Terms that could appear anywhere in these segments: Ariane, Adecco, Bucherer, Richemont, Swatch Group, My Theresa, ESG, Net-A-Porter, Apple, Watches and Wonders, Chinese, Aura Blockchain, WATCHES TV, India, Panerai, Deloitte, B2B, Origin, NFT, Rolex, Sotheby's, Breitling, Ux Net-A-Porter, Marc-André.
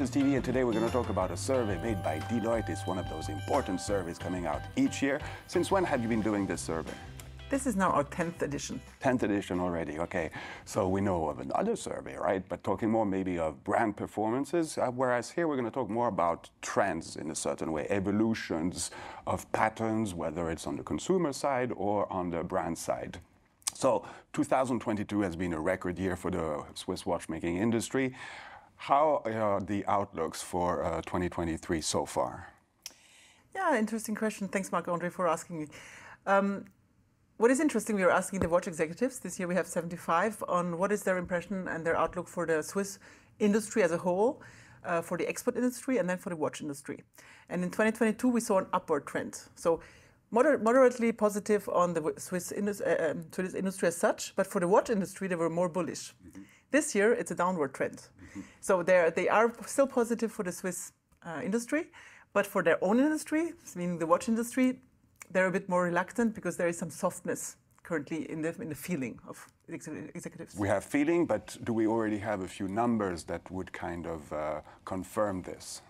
Watches TV, and today we're going to talk about a survey made by Deloitte. It's one of those important surveys coming out each year. Since when have you been doing this survey? This is now our 10th edition. 10th edition already, okay. So we know of another survey, right? But talking more maybe of brand performances, whereas here we're going to talk more about trends in a certain way, evolutions of patterns, whether it's on the consumer side or on the brand side. So 2022 has been a record year for the Swiss watchmaking industry. How are the outlooks for 2023 so far? Yeah, interesting question. Thanks, Marc-André, for asking me. What is interesting, we are asking the watch executives, this year we have 75, on what is their impression and their outlook for the Swiss industry as a whole, for the export industry and then for the watch industry. And in 2022 we saw an upward trend. So moderately positive on the Swiss industry as such, but for the watch industry they were more bullish. Mm-hmm. This year it's a downward trend. Mm-hmm. So they are still positive for the Swiss industry, but for their own industry, meaning the watch industry, they're a bit more reluctant because there is some softness currently in the feeling of executives. We have feeling, but do we already have a few numbers that would kind of confirm this?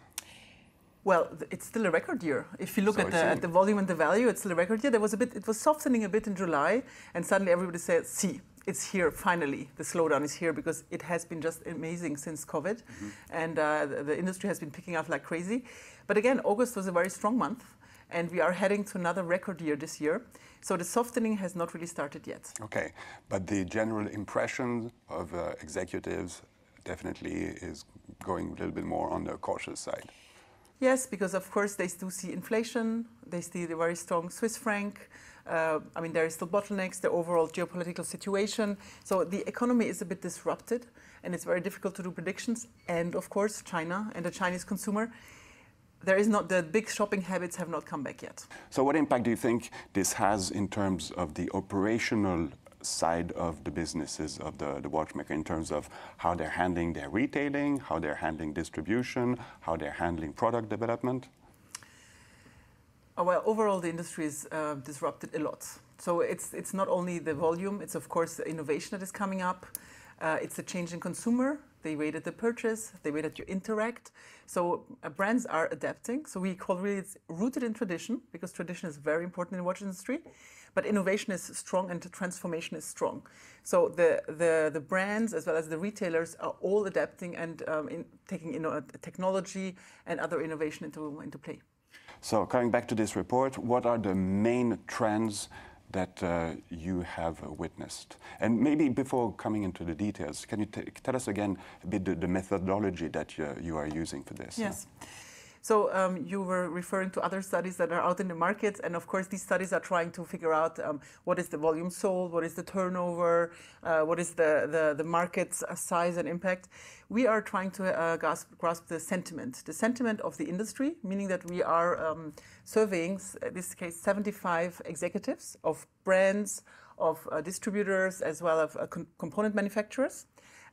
Well, it's still a record year. If you look at the volume and the value, it's still a record year. There was a bit, it was softening a bit in July, and suddenly everybody said, see, it's here, finally. The slowdown is here because it has been just amazing since COVID. Mm-hmm. And the industry has been picking up like crazy. But again, August was a very strong month. And we are heading to another record year this year. So the softening has not really started yet. Okay, but the general impression of executives definitely is going a little bit more on the cautious side. Yes, because of course they do see inflation, they see the very strong Swiss franc, I mean there is still bottlenecks, the overall geopolitical situation. So the economy is a bit disrupted and it's very difficult to do predictions. And of course China and the Chinese consumer. There is not, the big shopping habits have not come back yet. So what impact do you think this has in terms of the operational side of the businesses of the watchmaker, in terms of how they're handling their retailing, how they're handling distribution, how they're handling product development? Oh, well, overall the industry is disrupted a lot. So it's not only the volume, it's of course the innovation that is coming up. It's the change in consumer. They waited the purchase, they waited you interact. So brands are adapting. So we call really it's rooted in tradition, because tradition is very important in the watch industry. But innovation is strong and the transformation is strong. So the brands as well as the retailers are all adapting and taking technology and other innovation into play. So coming back to this report, what are the main trends that you have witnessed? And maybe before coming into the details, can you tell us again a bit the methodology that you are using for this? Yes. So you were referring to other studies that are out in the market, and of course these studies are trying to figure out what is the volume sold, what is the turnover, what is the market's size and impact. We are trying to grasp the sentiment of the industry, meaning that we are surveying, in this case, 75 executives of brands, of distributors, as well as component manufacturers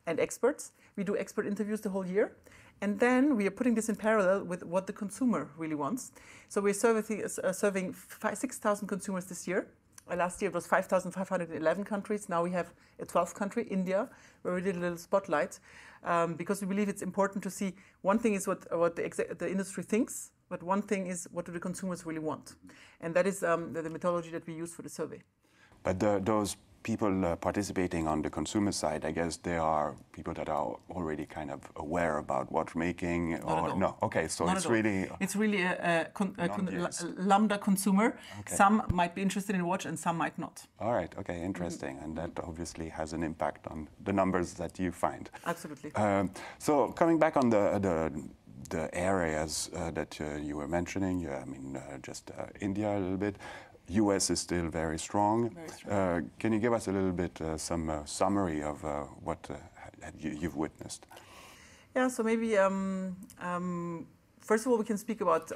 and experts. We do expert interviews the whole year. And then we are putting this in parallel with what the consumer really wants. So we're serving 6,000 consumers this year. Last year it was 5,511 countries. Now we have a 12th country, India, where we did a little spotlight because we believe it's important to see one thing is what the industry thinks, but one thing is what do the consumers really want. And that is the methodology that we use for the survey. But those people participating on the consumer side, I guess there are people that are already kind of aware about watchmaking, or no? Okay, so it's really lambda consumer. Okay. Some might be interested in watch and some might not. All right, okay, interesting, and that obviously has an impact on the numbers that you find. Absolutely. So coming back on the areas that you were mentioning, I mean, just India a little bit. U.S. is still very strong. Very strong. Can you give us a little bit some summary of what you've witnessed? Yeah, so maybe first of all we can speak about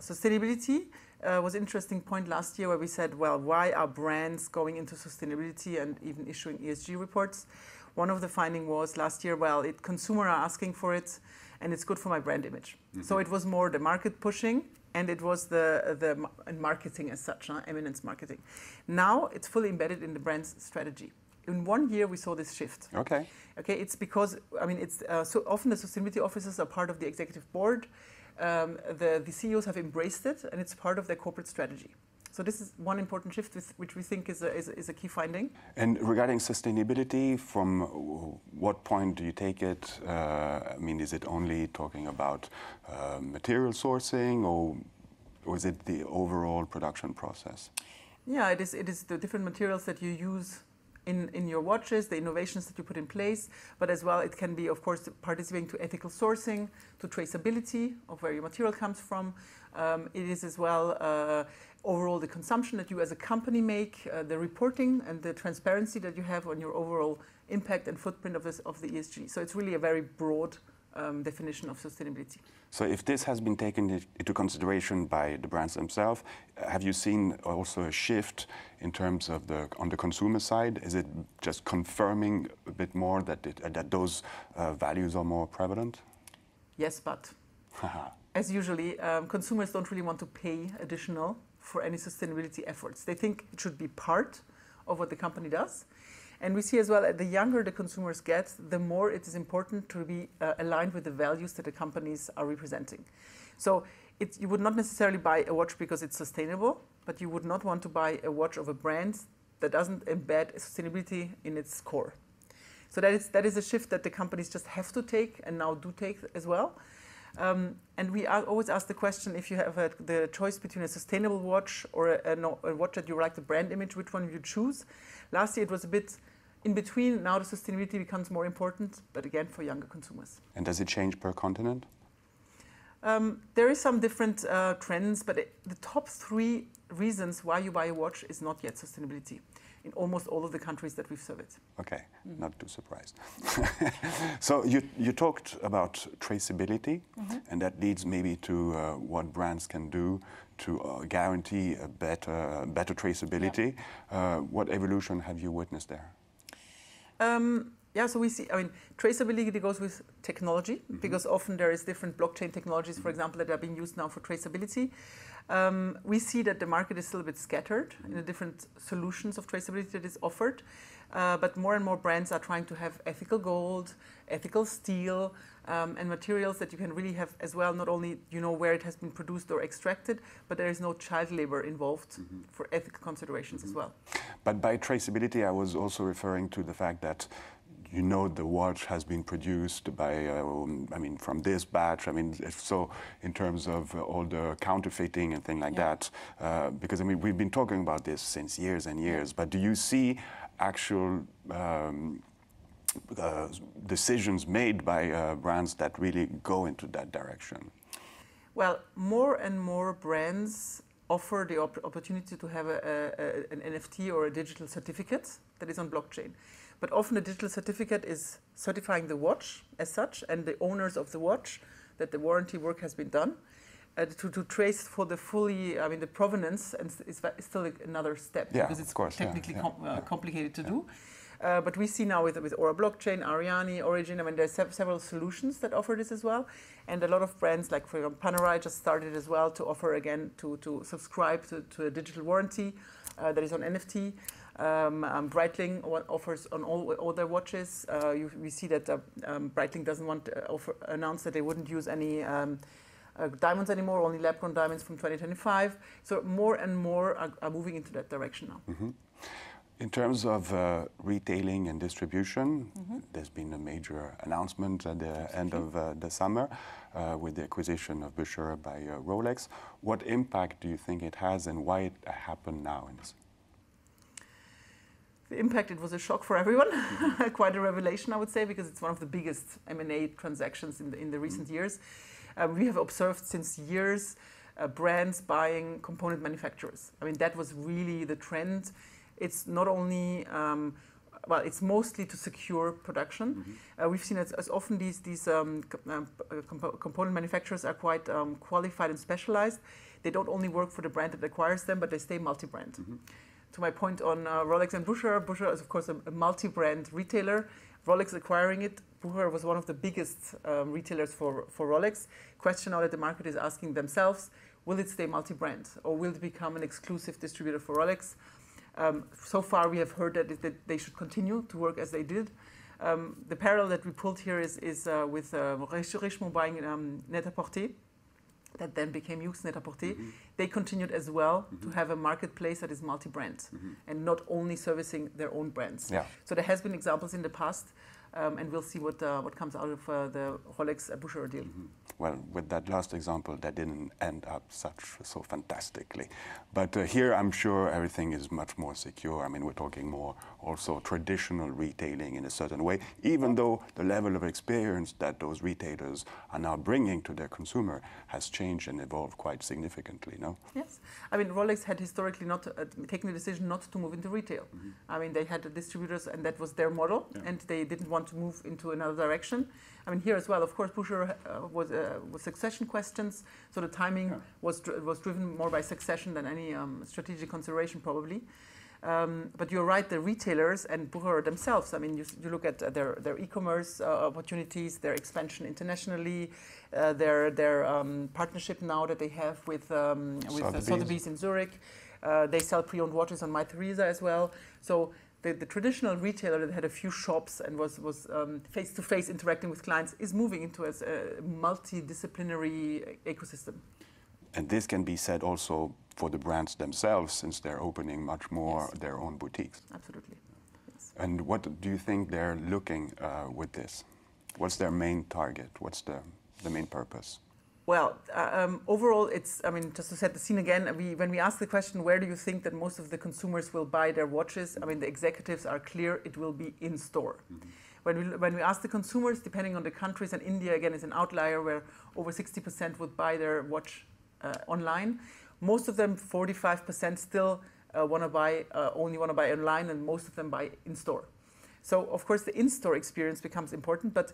sustainability. Was an interesting point last year where we said, well, why are brands going into sustainability and even issuing ESG reports? One of the findings was last year, well, consumers are asking for it and it's good for my brand image. Mm-hmm. So it was more the market pushing. And it was the marketing as such, eminence marketing. Now it's fully embedded in the brand's strategy. in 1 year we saw this shift. Okay. Okay, it's because, I mean, it's so often the sustainability officers are part of the executive board. The CEOs have embraced it, and it's part of their corporate strategy. So this is one important shift, which we think is a key finding. And regarding sustainability, from what point do you take it? I mean, is it only talking about material sourcing, or is it the overall production process? Yeah, it is. It is the different materials that you use in your watches, the innovations that you put in place, but as well it can be, of course, participating to ethical sourcing, to traceability of where your material comes from. It is as well overall the consumption that you as a company make, the reporting and the transparency that you have on your overall impact and footprint of the ESG. So it's really a very broad definition of sustainability. So if this has been taken into consideration by the brands themselves, have you seen also a shift in terms of on the consumer side? Is it just confirming a bit more that those values are more prevalent? Yes, but as usually, consumers don't really want to pay additional for any sustainability efforts. They think it should be part of what the company does. And we see as well, the younger the consumers get, the more it is important to be aligned with the values that the companies are representing. So you would not necessarily buy a watch because it's sustainable, but you would not want to buy a watch of a brand that doesn't embed sustainability in its core. So that is a shift that the companies just have to take and now do take as well. And we always ask the question, if you have the choice between a sustainable watch or a watch that you like the brand image, which one you choose? Last year it was a bit in between. Now the sustainability becomes more important, but again for younger consumers. And does it change per continent? There is some different trends, but the top three reasons why you buy a watch is not yet sustainability in almost all of the countries that we've surveyed. Okay, not too surprised. So you talked about traceability, and that leads maybe to what brands can do to guarantee a better traceability. Yeah. What evolution have you witnessed there? Yeah, so we see, I mean, traceability goes with technology, because often there is different blockchain technologies, for example, that are being used now for traceability. We see that the market is still a bit scattered in the different solutions of traceability that is offered, but more and more brands are trying to have ethical gold, ethical steel, and materials that you can really have as well, not only you know where it has been produced or extracted, but there is no child labor involved for ethical considerations as well. But by traceability, I was also referring to the fact that you know the watch has been produced by, I mean, from this batch. I mean, so in terms of all the counterfeiting and things like that, because I mean, we've been talking about this since years and years, but do you see actual decisions made by brands that really go into that direction? Well, more and more brands offer the opportunity to have an NFT or a digital certificate that is on blockchain. But often a digital certificate is certifying the watch as such and the owners of the watch that the warranty work has been done to trace for the fully, I mean, the provenance and is still another step because it's technically complicated to do. But we see now with Aura Blockchain, Ariane, Origin, I mean, there are several solutions that offer this as well. And a lot of brands like, for example, Panerai just started as well to offer again to subscribe to a digital warranty that is on NFT. Breitling offers on all their watches. We see that Breitling doesn't want to announce that they wouldn't use any diamonds anymore, only lab-grown diamonds from 2025. So more and more are moving into that direction now. In terms of retailing and distribution, there's been a major announcement at the end of the summer with the acquisition of Bucherer by Rolex. What impact do you think it has, and why it happened now? The impact, it was a shock for everyone, quite a revelation, I would say, because it's one of the biggest M&A transactions in the recent years. We have observed since years brands buying component manufacturers. I mean, that was really the trend. It's not only, well, it's mostly to secure production. We've seen as often these component manufacturers are quite qualified and specialized. They don't only work for the brand that acquires them, but they stay multi-brand. To my point on Rolex and Bucherer, Bucherer is of course a multi-brand retailer. Rolex acquiring it, Bucherer was one of the biggest retailers for Rolex. Question now that the market is asking themselves, will it stay multi-brand or will it become an exclusive distributor for Rolex? So far we have heard that they should continue to work as they did. The parallel that we pulled here is with Richemont buying Net-A-Porter, that then became Ux Net-A-Porter. Mm-hmm. They continued as well mm-hmm. to have a marketplace that is multi-brand mm-hmm. and not only servicing their own brands. Yeah. So there has been examples in the past, and we'll see what comes out of the Rolex Bucherer deal. Mm-hmm. Well, with that last example, that didn't end up so fantastically. But here, I'm sure everything is much more secure. I mean, we're talking more also traditional retailing in a certain way, even though the level of experience that those retailers are now bringing to their consumer has changed and evolved quite significantly, no? Yes. I mean, Rolex had historically not taken the decision not to move into retail. Mm-hmm. I mean, they had the distributors, and that was their model, yeah. and they didn't want to move into another direction. I mean, here as well, of course, Bucherer was succession questions, so the timing yeah. was driven more by succession than any strategic consideration, probably. But you're right, the retailers and Bucherer themselves, I mean, you look at their e-commerce opportunities, their expansion internationally, their partnership now that they have with Sotheby's in Zurich. They sell pre-owned watches on My Theresa as well. So the traditional retailer that had a few shops and was face-to-face interacting with clients is moving into a multidisciplinary ecosystem. And this can be said also for the brands themselves, since they're opening much more yes. their own boutiques. Absolutely. Yes. And what do you think they're looking with this? What's their main target? What's the main purpose? Well, overall, it's, I mean, just to set the scene again, when we ask the question, where do you think that most of the consumers will buy their watches? I mean, the executives are clear, it will be in store. Mm-hmm. When we ask the consumers, depending on the countries, and India, again, is an outlier where over 60% would buy their watch online. Most of them, 45%, still only want to buy online, and most of them buy in store. So, of course, the in-store experience becomes important, but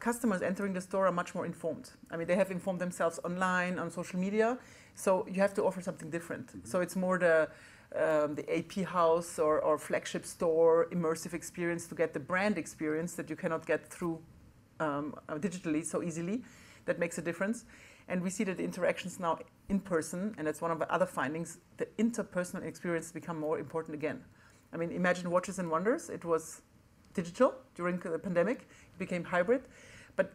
customers entering the store are much more informed. I mean, they have informed themselves online, on social media, so you have to offer something different. Mm-hmm. So it's more the AP house or flagship store immersive experience to get the brand experience that you cannot get through digitally so easily. That makes a difference. And we see that the interactions now in person, and that's one of the other findings, the interpersonal experience become more important again. I mean, imagine Watches and Wonders. It was digital during the pandemic, it became hybrid, but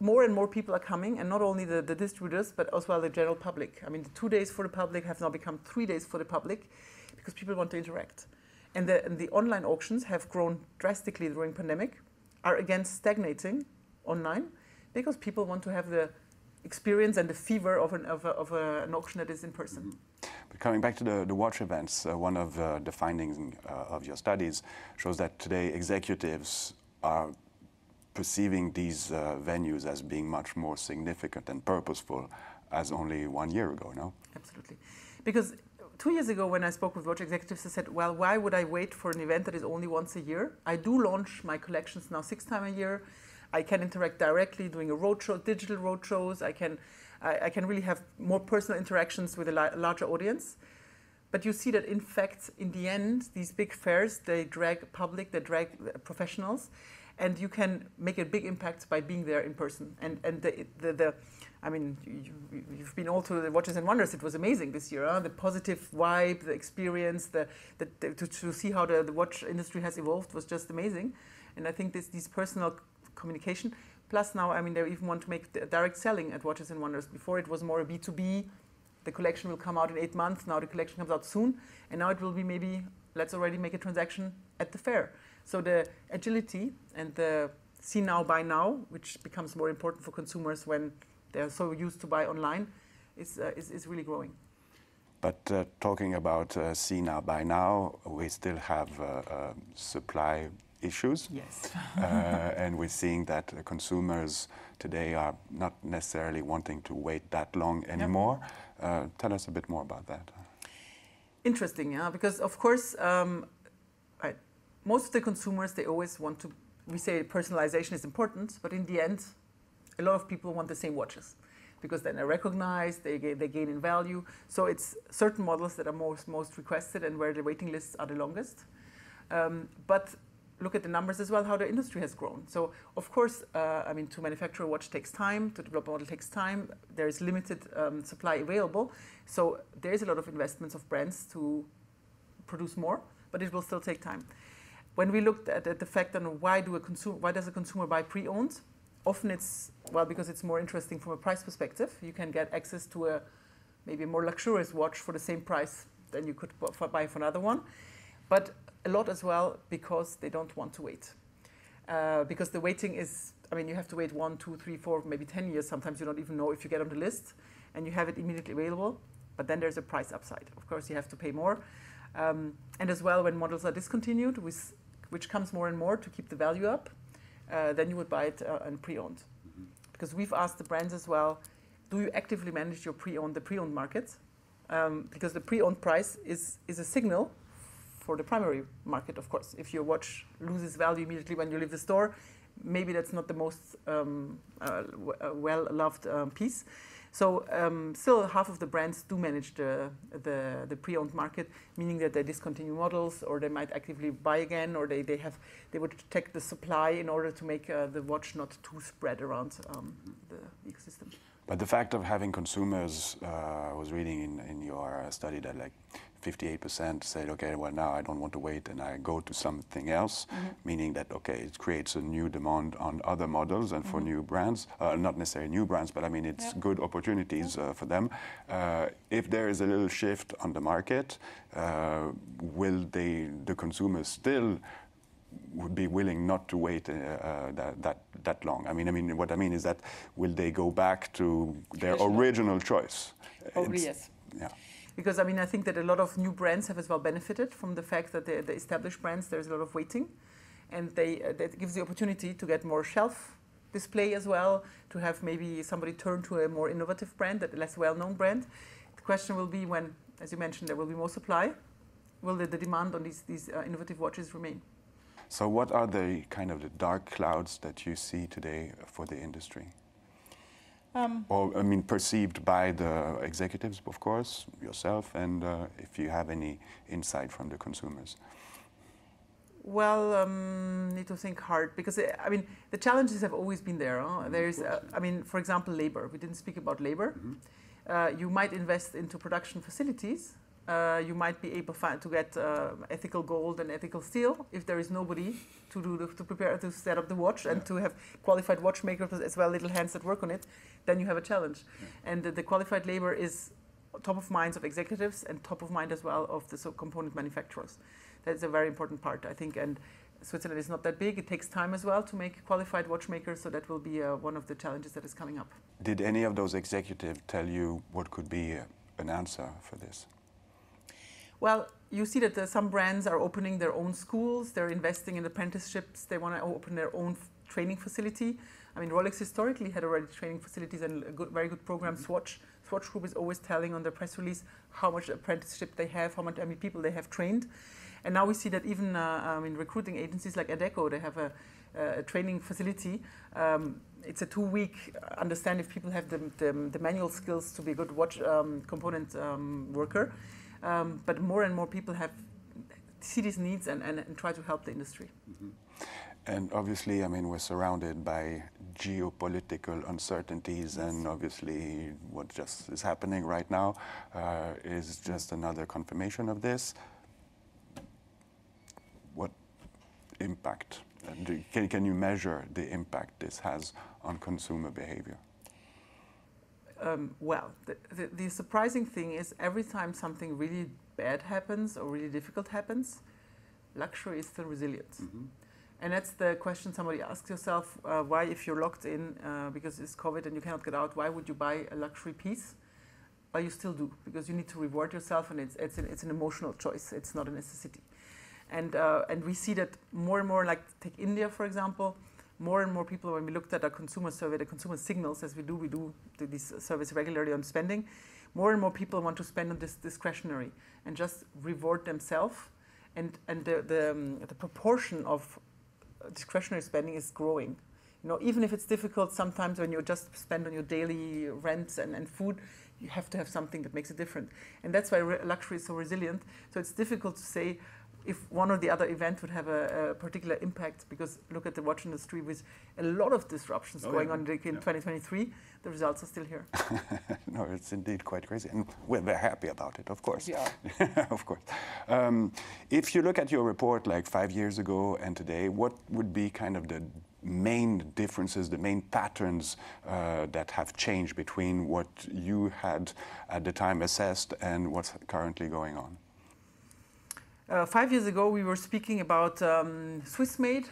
more and more people are coming, and not only the distributors, but as well the general public. I mean, the 2 days for the public have now become 3 days for the public, because people want to interact. And the online auctions have grown drastically during pandemic, are again stagnating online, because people want to have the experience and the fever of an auction that is in person. Mm-hmm. But coming back to the watch events, one of the findings of your studies shows that today executives are perceiving these venues as being much more significant and purposeful as only 1 year ago, no? Absolutely. Because 2 years ago when I spoke with watch executives, I said, well, why would I wait for an event that is only once a year? I do launch my collections now 6 times a year. I can interact directly doing a roadshow, digital roadshows. I can really have more personal interactions with a larger audience. But you see that, in fact, in the end, these big fairs, they drag public, they drag professionals, and you can make a big impact by being there in person. And I mean, you've been all through the Watches and Wonders. It was amazing this year, huh? The positive vibe, the experience, to see how the watch industry has evolved was just amazing. And I think these personal communication. Plus now, I mean, they even want to make direct selling at Watches and Wonders. Before it was more a B2B. The collection will come out in 8 months. Now the collection comes out soon. And now it will be maybe, let's already make a transaction at the fair. So the agility and the see now, buy now, which becomes more important for consumers when they're so used to buy online, is really growing. But talking about see now, buy now, we still have supply issues. Yes. And we're seeing that consumers today are not necessarily wanting to wait that long anymore. Yep. Tell us a bit more about that. Interesting, yeah, because of course, most of the consumers, they always want to, we say personalization is important, but in the end, a lot of people want the same watches because then they're recognized, they gain in value. So it's certain models that are most requested and where the waiting lists are the longest. But look at the numbers as well, how the industry has grown. So, of course, I mean, to manufacture a watch takes time, to develop a model takes time. There is limited supply available. So there is a lot of investments of brands to produce more, but it will still take time. When we looked at the fact on why does a consumer buy pre-owned, often it's, well, because it's more interesting from a price perspective. You can get access to a maybe more luxurious watch for the same price than you could buy for another one. But a lot as well because they don't want to wait. Because the waiting is, I mean, you have to wait 1, 2, 3, 4, maybe 10 years. Sometimes you don't even know if you get on the list and you have it immediately available. But then there's a price upside. Of course, you have to pay more. And as well, when models are discontinued, which comes more and more to keep the value up, then you would buy it and pre-owned. Mm-hmm. Because we've asked the brands as well, do you actively manage your pre-owned markets? Because the pre-owned price is a signal for the primary market, of course. If your watch loses value immediately when you leave the store, maybe that's not the most well-loved piece. So still half of the brands do manage the pre-owned market, meaning that they discontinue models, or they might actively buy again, or they would check the supply in order to make the watch not too spread around the ecosystem. But the fact of having consumers, I was reading in your study that like 58% said, okay, well now I don't want to wait and I go to something else, mm-hmm. meaning that, okay, it creates a new demand on other models and mm-hmm. for new brands, not necessarily new brands, but I mean, it's yeah. good opportunities for them. If there is a little shift on the market, will the consumers still would be willing not to wait that long? I mean, what I mean is that will they go back to their original choice? Probably yes. Yeah. Because I mean, I think that a lot of new brands have as well benefited from the fact that the established brands, there's a lot of waiting, and that gives the opportunity to get more shelf display as well, to have maybe somebody turn to a more innovative brand, a less well-known brand. The question will be when, as you mentioned, there will be more supply, will the demand on these innovative watches remain? So what are the kind of the dark clouds that you see today for the industry? Or, I mean, perceived by the executives, of course, yourself, and if you have any insight from the consumers. Well, need to think hard, because, I mean, the challenges have always been there. Huh? There's, I mean, for example, labor. We didn't speak about labor. Mm-hmm. You might invest into production facilities. You might be able to get ethical gold and ethical steel if there is nobody to set up the watch yeah. and to have qualified watchmakers as well, little hands that work on it, then you have a challenge. Yeah. And the qualified labor is top of minds of executives and top of mind as well of the component manufacturers. That's a very important part, I think. And Switzerland is not that big. It takes time as well to make qualified watchmakers, so that will be one of the challenges that is coming up. Did any of those executives tell you what could be an answer for this? Well, you see that some brands are opening their own schools, they're investing in apprenticeships, they want to open their own training facility. I mean, Rolex historically had already training facilities and a very good program. Mm-hmm. Swatch Group is always telling on their press release how much apprenticeship they have, how many people they have trained. And now we see that even in recruiting agencies like Adecco, they have a training facility. It's a 2-week, understand if people have the manual skills to be a good watch component worker. But more and more people see these needs and try to help the industry. Mm-hmm. And obviously, I mean, we're surrounded by geopolitical uncertainties, yes. and obviously what just is happening right now is just another confirmation of this. What impact? Can you measure the impact this has on consumer behavior? Well, the surprising thing is every time something really bad happens or really difficult happens, luxury is still resilient. Mm-hmm. And that's the question somebody asks yourself, why if you're locked in because it's COVID and you cannot get out, why would you buy a luxury piece? But you still do, because you need to reward yourself, and it's an emotional choice, it's not a necessity. And we see that more and more, like take India, for example. More and more people, when we looked at our consumer survey, the consumer signals, as we do these surveys regularly on spending, more and more people want to spend on this discretionary and just reward themselves. And the proportion of discretionary spending is growing. You know, even if it's difficult, sometimes when you just spend on your daily rents and food, you have to have something that makes it different. And that's why luxury is so resilient. So it's difficult to say if one or the other event would have a particular impact, because look at the watch industry with a lot of disruptions going on in 2023, the results are still here. No, it's indeed quite crazy. And we're happy about it, of course. Yeah. Of course. If you look at your report like 5 years ago and today, what would be kind of the main differences, the main patterns that have changed between what you had at the time assessed and what's currently going on? 5 years ago, we were speaking about Swiss-made.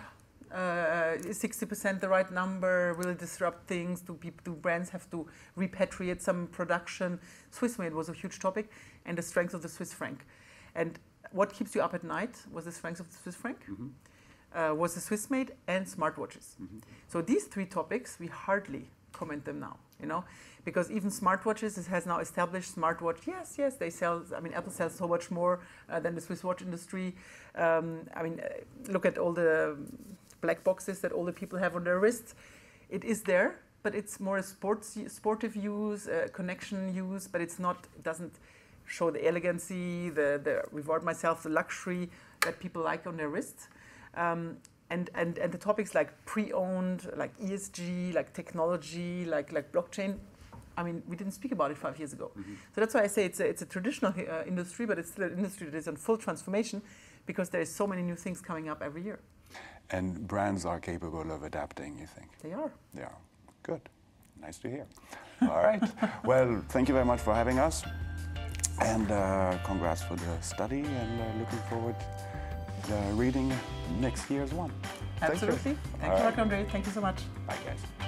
Is 60% the right number? Will it disrupt things? Do brands have to repatriate some production? Swiss-made was a huge topic, and the strength of the Swiss franc. And what keeps you up at night was the strength of the Swiss franc. Mm-hmm. Was the Swiss-made and smartwatches. Mm-hmm. So these three topics, we hardly comment them now, you know, because even smartwatches, it has now established smartwatch. Yes, yes, they sell, I mean, Apple sells so much more than the Swiss watch industry. I mean, look at all the black boxes that all the people have on their wrists. It is there, but it's more a sportive use, connection use, but it's not, it doesn't show the elegancy, the reward myself, the luxury that people like on their wrists. And the topics like pre-owned, like ESG, like technology, like blockchain, I mean, we didn't speak about it 5 years ago. Mm-hmm. So that's why I say it's a traditional industry, but it's still an industry that is in full transformation because there is so many new things coming up every year. And brands are capable of adapting, you think? They are. They are. Good. Nice to hear. All right. Well, thank you very much for having us. And congrats for the study and looking forward reading next year's one. Absolutely. Thank you, Marc-André. Thank you so much. Bye, guys.